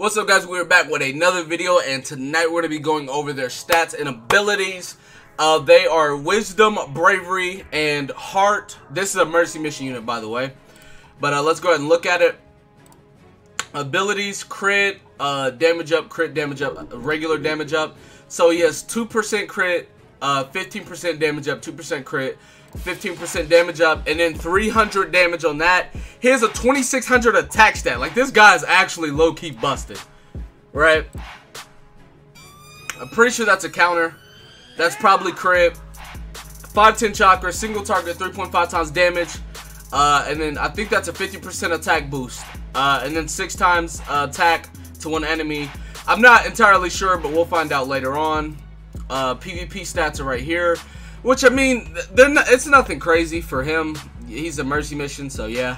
What's up, guys? We're back with another video, and tonight we're going to be going over their stats and abilities. They are Wisdom, Bravery, and Heart. This is a Mercy Mission unit, by the way. But let's go ahead and look at it. Abilities, crit, damage up, crit damage up, regular damage up. So he has 2% crit, 15% damage up, 2% crit, 15% damage up, and then 300 damage on that. He has a 2600 attack stat. Like, this guy is actually low-key busted, right? I'm pretty sure that's a counter. That's probably crit. 510 chakra, single target, 3.5 times damage, and then I think that's a 50% attack boost, and then 6 times attack to one enemy. I'm not entirely sure, but we'll find out later on. PvP stats are right here, which, I mean, they're not, it's nothing crazy for him. He's a Mercy Mission, so yeah.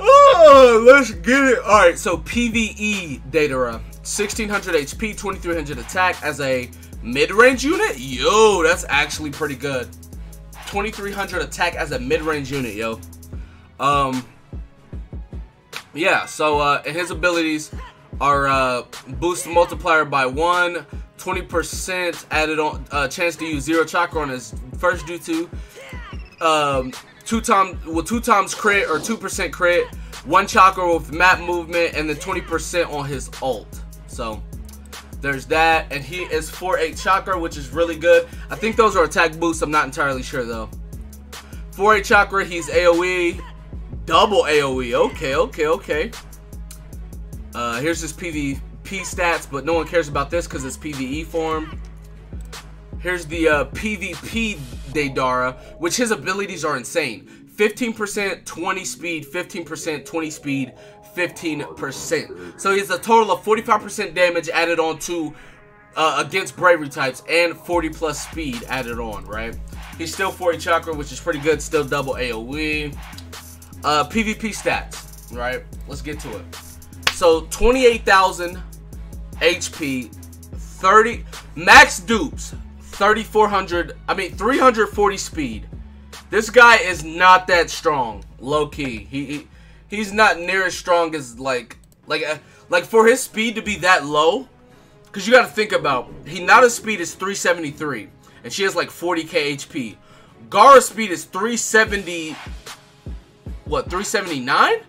Oh, let's get it. All right, so PvE Deidara, 1600 HP, 2300 attack as a mid-range unit. Yo, that's actually pretty good. 2300 attack as a mid-range unit, yo. Yeah, so his abilities are boost multiplier by 1, 20% added on, chance to use 0 chakra on his first due to, 2 times crit or 2% crit, 1 chakra with map movement, and then 20% on his ult. So there's that, and he is 4-8 chakra, which is really good. I think those are attack boosts, I'm not entirely sure though. 4-8 chakra, he's AoE, double AoE, okay, okay, okay. Here's his PvP stats, but no one cares about this because it's PvE form. Here's the PvP Deidara, which his abilities are insane. 15%, 20 speed, 15%, 20 speed, 15%. So he has a total of 45% damage added on to against bravery types, and 40 plus speed added on, right? He's still 40 chakra, which is pretty good, still double AoE. PvP stats, right? Let's get to it. So 28,000 HP, 30 max dupes, 3,400. I mean 340 speed. This guy is not that strong, low key. He's not near as strong as like for his speed to be that low. Cause you got to think about Hinata's speed is 373, and she has like 40k HP. Gaara's speed is 370. What, 379?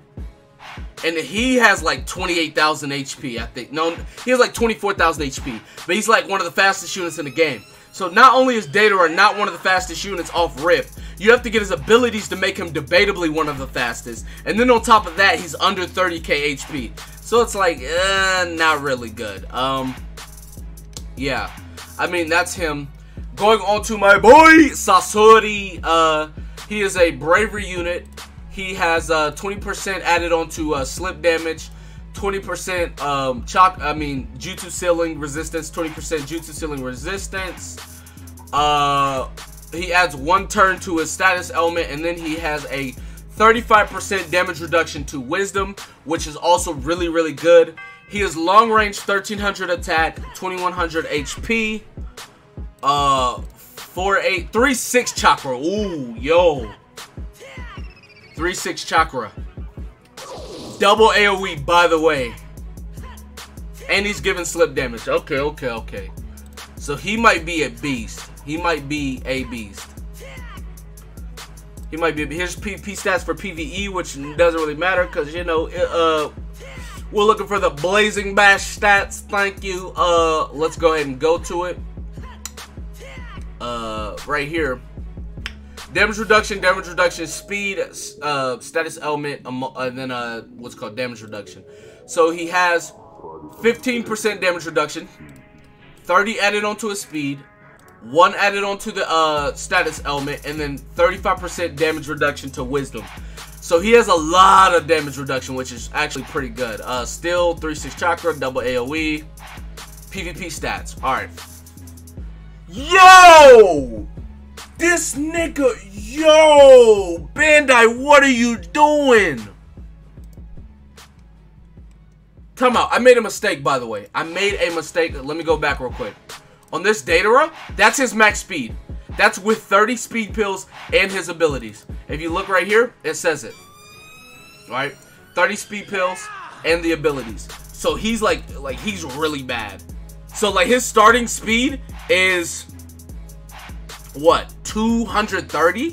And he has like 28,000 HP, I think. No, he has like 24,000 HP. But he's like one of the fastest units in the game. So not only is Deidara not one of the fastest units off rip, you have to get his abilities to make him debatably one of the fastest. And then on top of that, he's under 30k HP. So it's like, not really good. Yeah. I mean, that's him. Going on to my boy, Sasori. He is a bravery unit. He has 20% added onto slip damage, 20% jutsu sealing resistance, 20% jutsu sealing resistance. He adds 1 turn to his status element, and then he has a 35% damage reduction to wisdom, which is also really, really good. He is long range, 1300 attack, 2100 HP, 3-6 chakra. Ooh, yo. 3-6 chakra, double AoE, by the way, and he's giving slip damage. Okay, okay, okay. So he might be a beast. He might be a beast. He might be. Here's PvP stats for PvE, which doesn't really matter because, you know, we're looking for the Blazing Bash stats. Thank you. Let's go ahead and go to it. Right here. Damage reduction, speed, status element, and then what's called damage reduction. So he has 15% damage reduction, 30 added onto his speed, 1 added onto the status element, and then 35% damage reduction to wisdom. So he has a lot of damage reduction, which is actually pretty good. Still 3-6 chakra, double AoE, PvP stats. All right. Yo! This nigga, yo, Bandai, what are you doing? Time out. I made a mistake, by the way. I made a mistake. Let me go back real quick. On this Deidara, that's his max speed. That's with 30 speed pills and his abilities. If you look right here, it says it. All right, 30 speed pills, and the abilities. So he's like he's really bad. So like his starting speed is what, 230?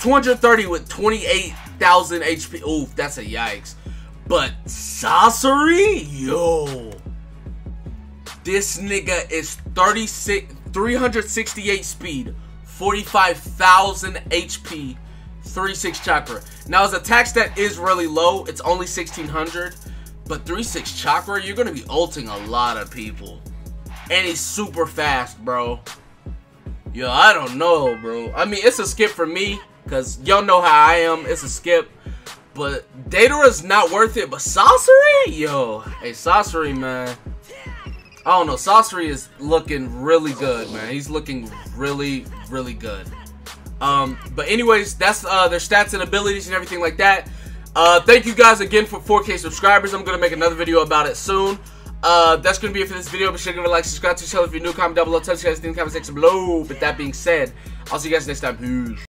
230 with 28,000 HP. Oof, that's a yikes. But Sasori, yo, this nigga is 368 speed, 45,000 HP, 36 chakra. Now his attack stat is really low. It's only 1600, but 36 chakra, you're gonna be ulting a lot of people. And he's super fast, bro. Yo, I don't know, bro. I mean, it's a skip for me, cause y'all know how I am. It's a skip. But Deidara's not worth it. But Sasori, yo, hey Sasori, man. I don't know. Sasori is looking really good, man. He's looking really, really good. But anyways, that's their stats and abilities and everything like that. Thank you guys again for 4K subscribers. I'm gonna make another video about it soon. That's gonna be it for this video. Be sure to give it a like, subscribe to the channel if you're new, comment down below, tell us guys in the comment section below. But that being said, I'll see you guys next time. Peace.